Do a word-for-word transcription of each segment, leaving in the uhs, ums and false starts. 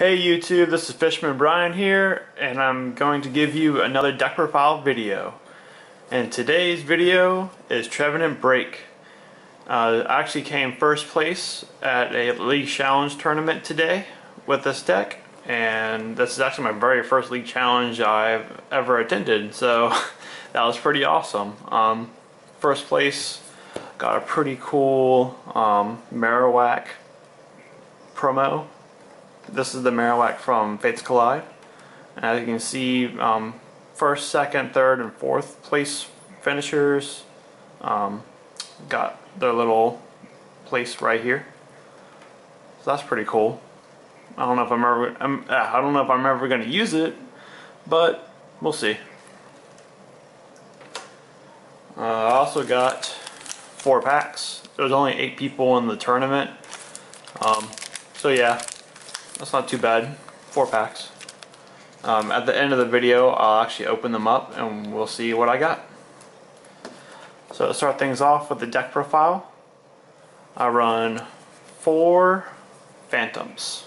Hey YouTube, this is Fisherman Brian here, and I'm going to give you another deck profile video. And today's video is Trevenant Break. Uh, I actually came first place at a League Challenge tournament today with this deck, and this is actually my very first League Challenge I've ever attended, so that was pretty awesome. Um, first place, got a pretty cool um, Marowak promo. This is the Marowak from Fates Collide. And as you can see, um, first, second, third, and fourth place finishers um, got their little place right here. So that's pretty cool. I don't know if I'm ever, I'm, I don't know if I'm ever going to use it, but we'll see. Uh, I also got four packs. There was only eight people in the tournament, um, so yeah. That's not too bad. Four packs. Um, at the end of the video, I'll actually open them up and we'll see what I got. So to start things off with the deck profile, I run four Phantumps.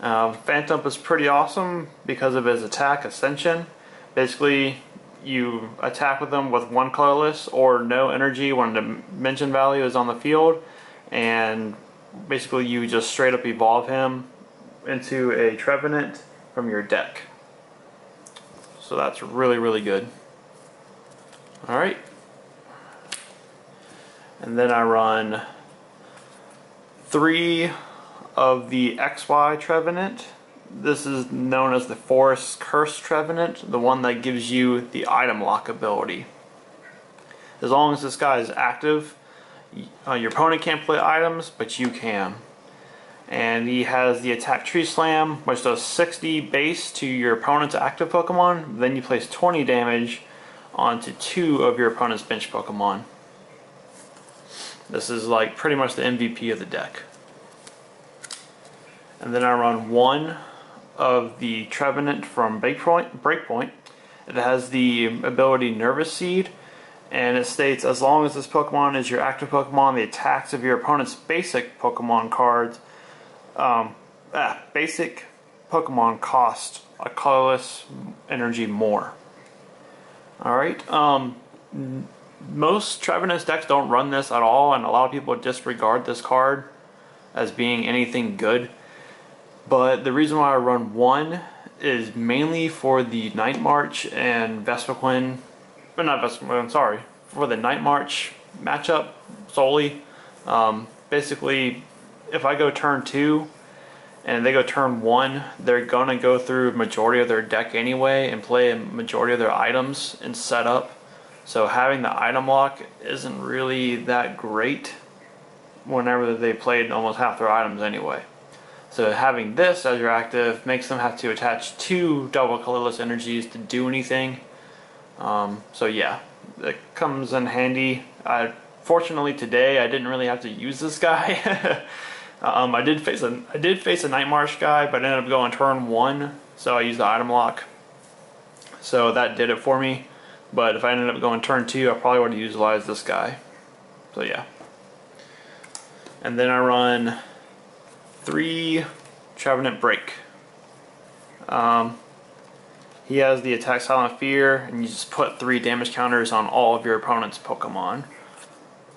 Um, Phantump is pretty awesome because of his attack, Ascension. Basically, you attack with them with one colorless or no energy when the dimension value is on the field, and basically you just straight up evolve him into a Trevenant from your deck. So that's really, really good. Alright. And then I run three of the X Y Trevenant. This is known as the Forest Curse Trevenant, the one that gives you the item lock ability. As long as this guy is active, Uh, your opponent can't play items, but you can. And he has the attack Tree Slam, which does sixty base to your opponent's active Pokemon. Then you place twenty damage onto two of your opponent's bench Pokemon. This is like pretty much the M V P of the deck. And then I run one of the Trevenant from Breakpoint. Breakpoint. It has the ability Nervous Seed. And it states, as long as this Pokemon is your active Pokemon, the attacks of your opponent's basic Pokemon cards, um, ah, basic Pokemon cost a colorless energy more. Alright, um, most Trevenant decks don't run this at all, and a lot of people disregard this card as being anything good. But the reason why I run one is mainly for the Night March and Vespiquen. But not Vespiquen, sorry, for the Night March matchup solely. Um, basically, if I go turn two and they go turn one, they're going to go through majority of their deck anyway and play a majority of their items and set up. So having the item lock isn't really that great whenever they played almost half their items anyway. So having this as your active makes them have to attach two double colorless energies to do anything. Um, so yeah, it comes in handy. I, fortunately today I didn't really have to use this guy. um, I did face a I did face a Night March guy, but I ended up going turn one, so I used the item lock. So that did it for me. But if I ended up going turn two, I probably would have utilized this guy. So yeah. And then I run three Trevenant Break. Um, He has the attack Silent Fear, and you just put three damage counters on all of your opponent's Pokemon.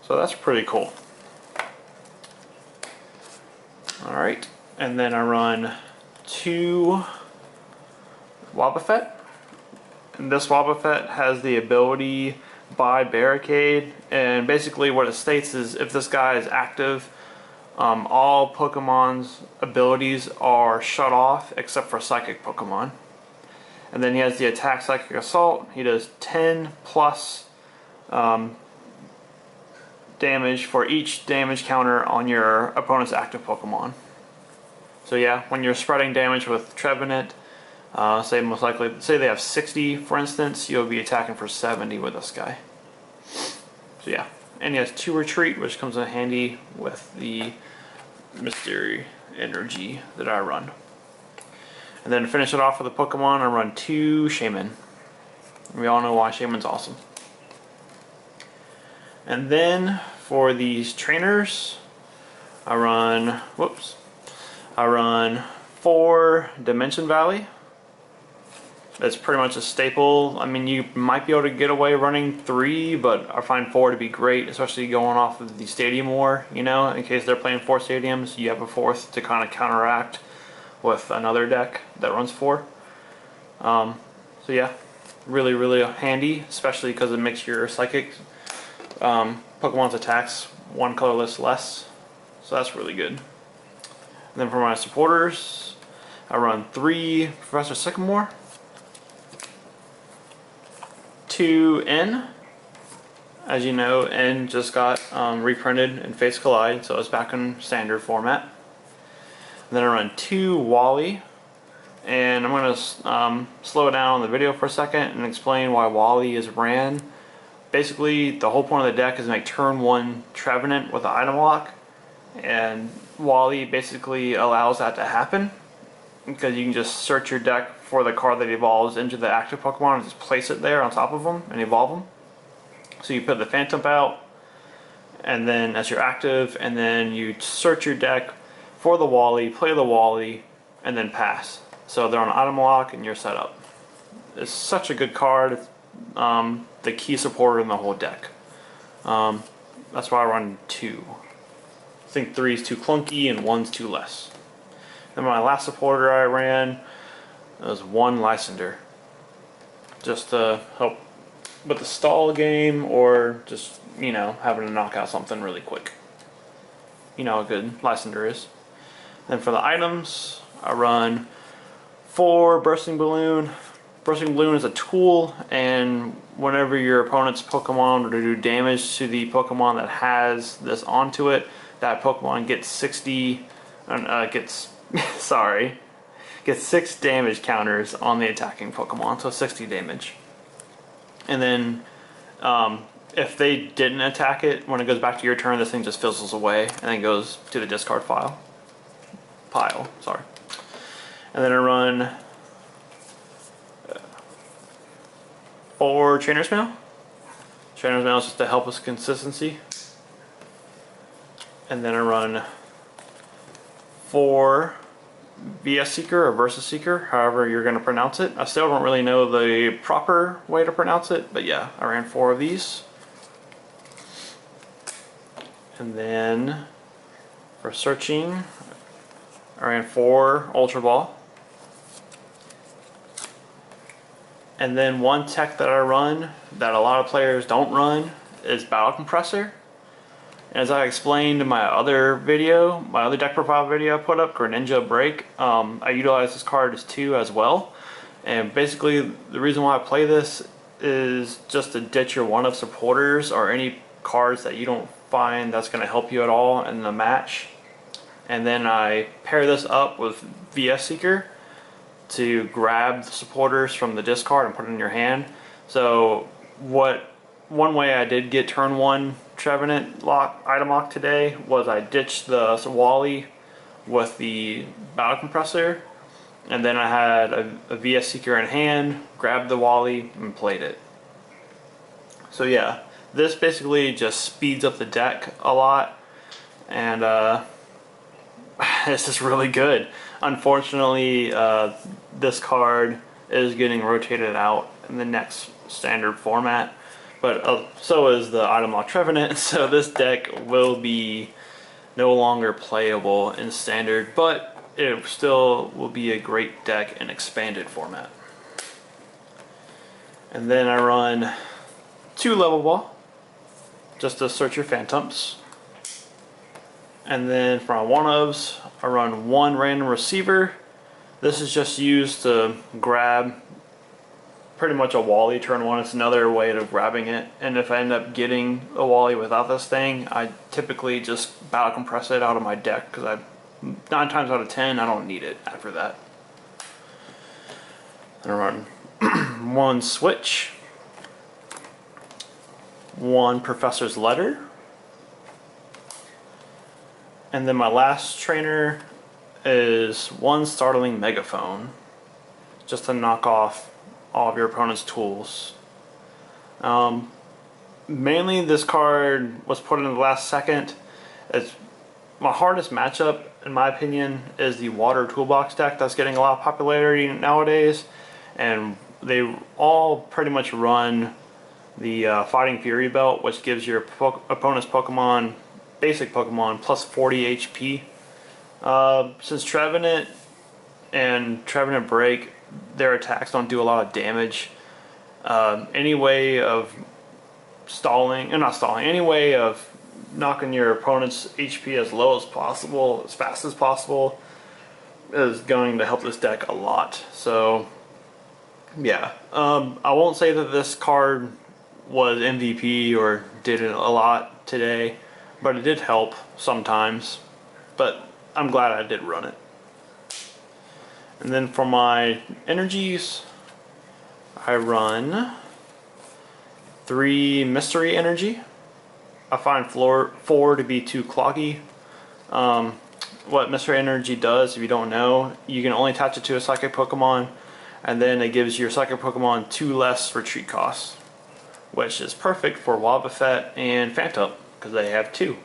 So that's pretty cool. Alright, and then I run two Wobbuffet. And this Wobbuffet has the ability by Barricade, and basically what it states is if this guy is active, um, all Pokemon's abilities are shut off except for Psychic Pokemon. And then he has the attack Psychic Assault. He does ten plus um, damage for each damage counter on your opponent's active Pokemon. So yeah, when you're spreading damage with Trevenant, uh, say most likely, say they have sixty, for instance, you'll be attacking for seventy with this guy. So yeah, and he has two Retreat, which comes in handy with the Mystery Energy that I run. And then to finish it off with a Pokemon, I run two Shaymin. We all know why Shaymin's awesome. And then for these trainers, I run, whoops, I run for Dimension Valley. That's pretty much a staple. I mean, you might be able to get away running three, but I find four to be great, especially going off of the Stadium War, you know, in case they're playing four stadiums, you have a fourth to kind of counteract with another deck that runs four. Um, so yeah, really, really handy, especially because it makes your Psychic um, Pokemon's attacks one colorless less, so that's really good. And then for my supporters, I run three Professor Sycamore, two N. As you know, N just got um, reprinted in Fates Collide, so it's back in standard format. And then I run two Wally, and I'm going to um, slow down on the video for a second and explain why Wally is ran. Basically, the whole point of the deck is to make turn one Trevenant with an item lock, and Wally basically allows that to happen because you can just search your deck for the card that evolves into the active Pokemon and just place it there on top of them and evolve them. So you put the Phantump out, and then as your active, and then you search your deck for the Wally, play the Wally, and then pass. So they're on item lock and you're set up. It's such a good card. It's um, the key supporter in the whole deck. Um, that's why I run two. I think three is too clunky and one's too less. Then my last supporter I ran was one Lysandre, just to help with the stall game or just, you know, having to knock out something really quick. You know how good Lysandre is. Then for the items, I run four Bursting Balloon. Bursting Balloon is a tool, and whenever your opponent's Pokemon were to do damage to the Pokemon that has this onto it, that Pokemon gets sixty, uh, gets sorry, gets six damage counters on the attacking Pokemon, so sixty damage. And then um, if they didn't attack it, when it goes back to your turn, this thing just fizzles away and then goes to the discard pile. Pile, sorry. And then I run four Trainer's Mail. Trainer's Mail is just to help with consistency. And then I run four V S Seeker or Versus Seeker, however you're going to pronounce it. I still don't really know the proper way to pronounce it, but yeah, I ran four of these. And then for searching, I ran four Ultra Ball. And then one tech that I run that a lot of players don't run is Battle Compressor. And as I explained in my other video, my other deck profile video I put up, Greninja Break, um, I utilize this card as two as well. And basically the reason why I play this is just to ditch your one of supporters or any cards that you don't find that's going to help you at all in the match. And then I pair this up with V S Seeker to grab the supporters from the discard and put it in your hand. So what one way I did get turn one Trevenant lock item lock today was I ditched the Wally with the Battle Compressor, and then I had a, a V S Seeker in hand, grabbed the Wally and played it. So yeah, this basically just speeds up the deck a lot, and uh, this is really good. Unfortunately, uh, this card is getting rotated out in the next standard format, but uh, so is the item lock Trevenant, so this deck will be no longer playable in standard, but it still will be a great deck in expanded format. And then I run two Level Ball just to search your Phantumps. And then for my one-ofs, I run one Random Receiver. This is just used to grab pretty much a Wally turn one. It's another way of grabbing it. And if I end up getting a Wally without this thing, I typically just Battle Compress it out of my deck because I, nine times out of ten, I don't need it after that. And I run one Switch, one Professor's Letter. And then my last trainer is one Startling Megaphone, just to knock off all of your opponent's tools. Um, mainly this card was put in the last second. It's my hardest matchup in my opinion, is the Water Toolbox deck that's getting a lot of popularity nowadays. And they all pretty much run the uh, Fighting Fury Belt, which gives your po opponent's Pokemon, basic Pokemon, plus forty H P. Uh, since Trevenant and Trevenant Break, their attacks don't do a lot of damage, uh, any way of stalling, and not stalling, any way of knocking your opponent's H P as low as possible, as fast as possible, is going to help this deck a lot. So yeah, um, I won't say that this card was M V P or did a lot today, but it did help sometimes, but I'm glad I did run it. And then for my energies, I run three Mystery Energy. I find floor, four to be too cloggy. Um, what Mystery Energy does, if you don't know, you can only attach it to a Psychic Pokemon, and then it gives your Psychic Pokemon two less retreat costs, which is perfect for Wobbuffet and Phantump, because they have two.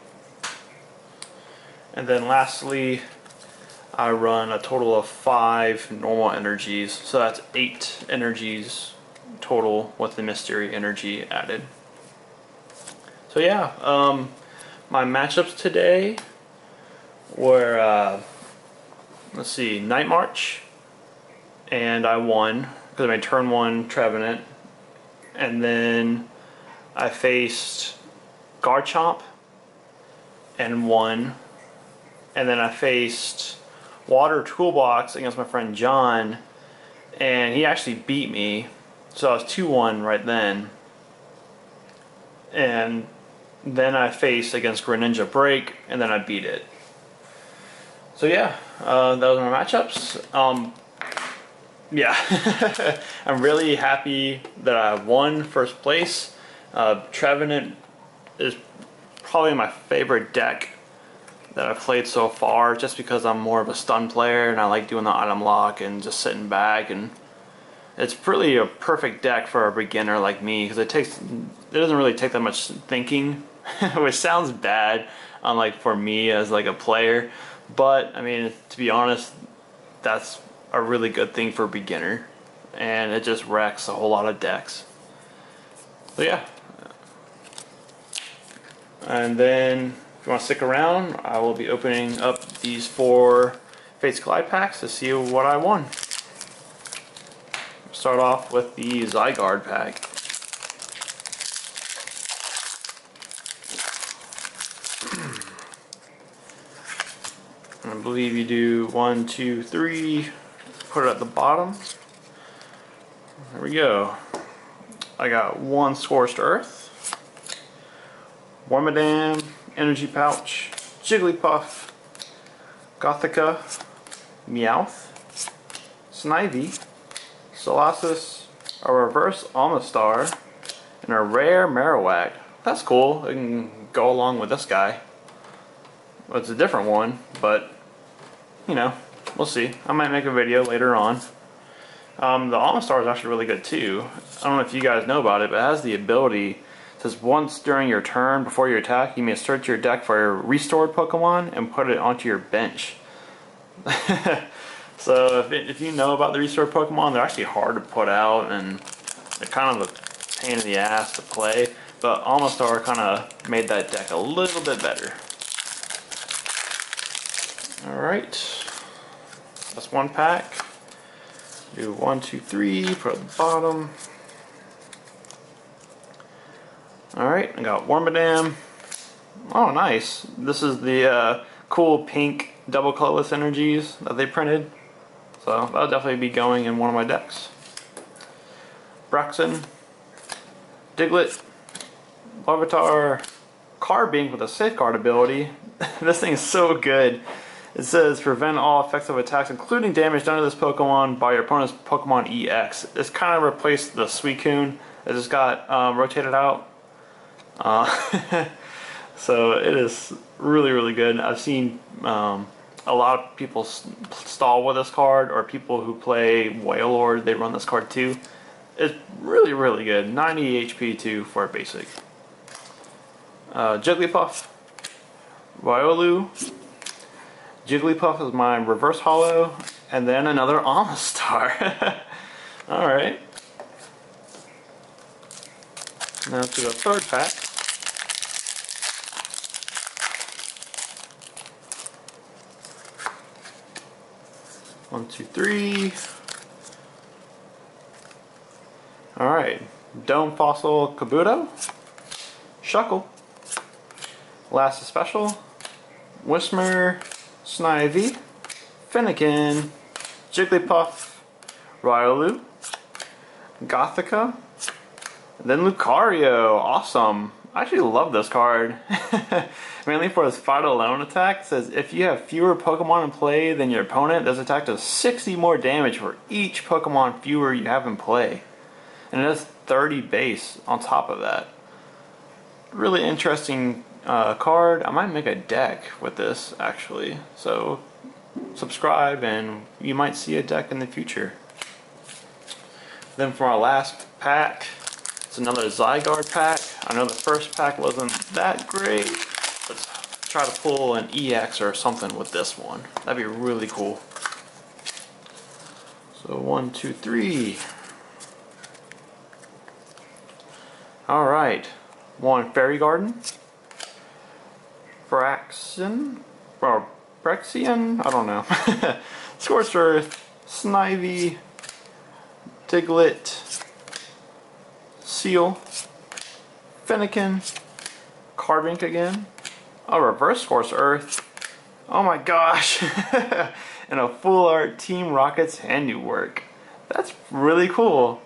And then lastly, I run a total of five normal energies, so that's eight energies total with the Mystery Energy added. So yeah, um, my matchups today were, uh, let's see, Night March, and I won because I made turn one Trevenant, and then I faced Garchomp and won, and then I faced Water Toolbox against my friend John, and he actually beat me, so I was two one right then. And then I faced against Greninja Break, and then I beat it. So yeah, uh, those are my matchups. Um, yeah, I'm really happy that I won first place. Uh, Trevenant is probably my favorite deck that I've played so far, just because I'm more of a stun player and I like doing the item lock and just sitting back, and it's really a perfect deck for a beginner like me, because it takes it doesn't really take that much thinking, which sounds bad unlike for me as like a player, but I mean, to be honest, that's a really good thing for a beginner, and it just wrecks a whole lot of decks. So yeah, and then if you want to stick around, I will be opening up these four Fates Collide packs to see what I won. Start off with the Zygarde pack. I believe you do one, two, three, put it at the bottom. There we go. I got one Scorched Earth, Wormadam, Energy Pouch, Jigglypuff, Gothica, Meowth, Snivy, Solasis, a reverse Omastar, and a rare Marowak. That's cool. It can go along with this guy. Well, it's a different one, but you know, we'll see. I might make a video later on. Um, the Omastar is actually really good too. I don't know if you guys know about it, but it has the ability. It says once during your turn, before your attack, you may search your deck for a restored Pokemon and put it onto your bench. So if, it, if you know about the restored Pokemon, they're actually hard to put out, and they're kind of a pain in the ass to play. But Omastar kind of made that deck a little bit better. All right, that's one pack. Do one, two, three, put it at the bottom. Alright, I got Wormadam. Oh, nice. This is the uh, cool pink double colorless energies that they printed. So that'll definitely be going in one of my decks. Braxton, Diglett, Larvitar, Carbink with a Safeguard ability. This thing is so good. It says prevent all effects of attacks, including damage done to this Pokemon by your opponent's Pokemon E X. It's kind of replaced the Suicune. It just got um, rotated out. Uh, so it is really, really good. I've seen um, a lot of people st stall with this card, or people who play Wailord, they run this card too. It's really, really good. ninety H P too for a basic. Uh, Jigglypuff, Riolu, Jigglypuff is my reverse holo, and then another Omastar. Alright. Now to the third pack. One, two, three. Alright. Dome Fossil Kabuto. Shuckle. Last Special. Whismur. Snivy, Finnegan, Jigglypuff, Riolu, Gothica, and then Lucario. Awesome. I actually love this card. Mainly for his fight alone attack. It says if you have fewer Pokemon in play than your opponent, this attack does sixty more damage for each Pokemon fewer you have in play. And it has thirty base on top of that. Really interesting Uh, card. I might make a deck with this actually, so subscribe and you might see a deck in the future. Then for our last pack, it's another Zygarde pack. I know the first pack wasn't that great. Let's try to pull an E X or something with this one. That'd be really cool. So one, two, three. Alright, one Fairy Garden. Braxian, or Brexian, I don't know. Scorched Earth, Snivy, Diglett, Seal, Finnegan, Carbink again, a reverse Scorched Earth, oh my gosh, and a full art Team Rocket's handiwork. That's really cool.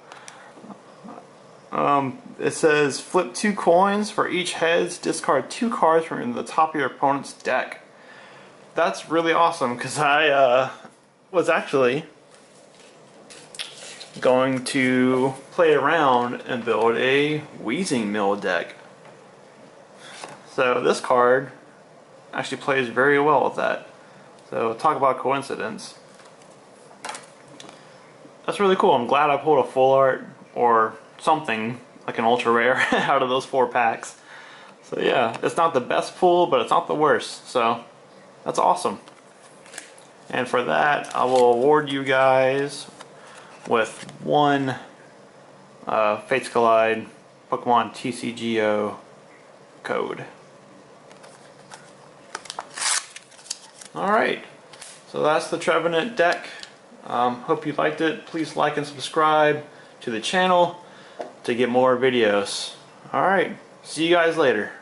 Um, it says flip two coins for each heads, discard two cards from the top of your opponent's deck. That's really awesome because I uh, was actually going to play around and build a Weezing Mill deck. So this card actually plays very well with that. So talk about coincidence. That's really cool. I'm glad I pulled a full art or something like an ultra rare out of those four packs. So yeah, it's not the best pull, but it's not the worst. So that's awesome. And for that, I will award you guys with one uh, Fates Collide Pokemon T C G O code. Alright, so that's the Trevenant deck. Um, hope you liked it. Please like and subscribe to the channel to get more videos. Alright, see you guys later.